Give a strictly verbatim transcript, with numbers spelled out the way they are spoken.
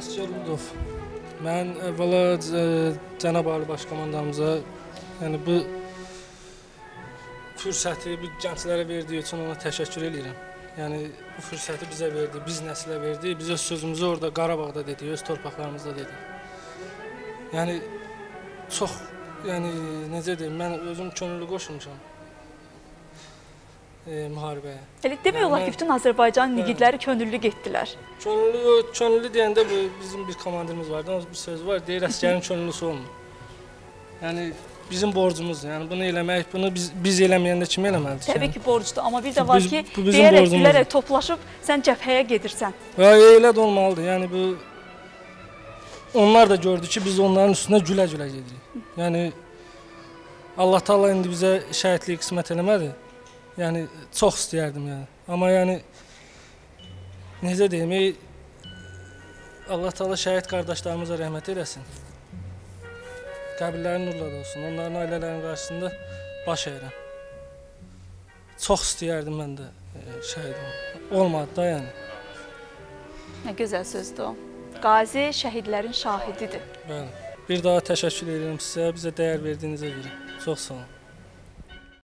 Qazi Umudov. Mən əvvəla cənab Ali Başkomandanımıza, yəni bu fürsəti bu gənclərə verdiyi üçün ona təşəkkür edirəm. Yəni bu fürsəti bizə verdi, biz nəslə verdi. Biz öz sözümüzü orada Qarabağda dedik, öz torpaqlarımızda dedik. Yəni çox, yəni necə deyim, mən özüm könüllü qoşulmuşam. E, müharibəyə. Elə demək olar ki, bütün Azərbaycan nigidləri könüllü getdilər. Könüllü, könüllü deyəndə bu, bizim bir komandirimiz vardı, bir söz var, deyir, əsgərin könüllüsü olmur. Yəni, bizim borcumuz, yəni bunu eləmək, bunu biz, biz eləməyəndə kim eləməlidir? Təbii yəni ki, borcdur, amma bir də var ki, bu, bu deyərək, borcumuz. Gülərək toplaşıb, sən cəbhəyə gedirsən. Və elə də olmalıdır, yəni bu, onlar da gördü ki, biz onların üstündə gülə-gülə gedirik. Yəni, Allah Taala indi bizə şəhidliyi qismət eləmədi. Yəni, çox istəyərdim yəni. Amma yəni, necə deyim, Allah Taala şəhid qardaşlarımıza rəhmət eləsin. Qəbirlərin nurla da olsun, onların ailələrinin qarşısında baş əyirəm. Çox istəyərdim mən də şəhidim. Olmadı da yəni. Nə gözəl sözdür o. Qazi şəhidlərin şahididir. Bəli. Bir daha təşəkkür edirəm sizə, bizə dəyər verdiyinizə görə. Çox sağ olun.